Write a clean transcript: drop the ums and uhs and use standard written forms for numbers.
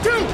Good.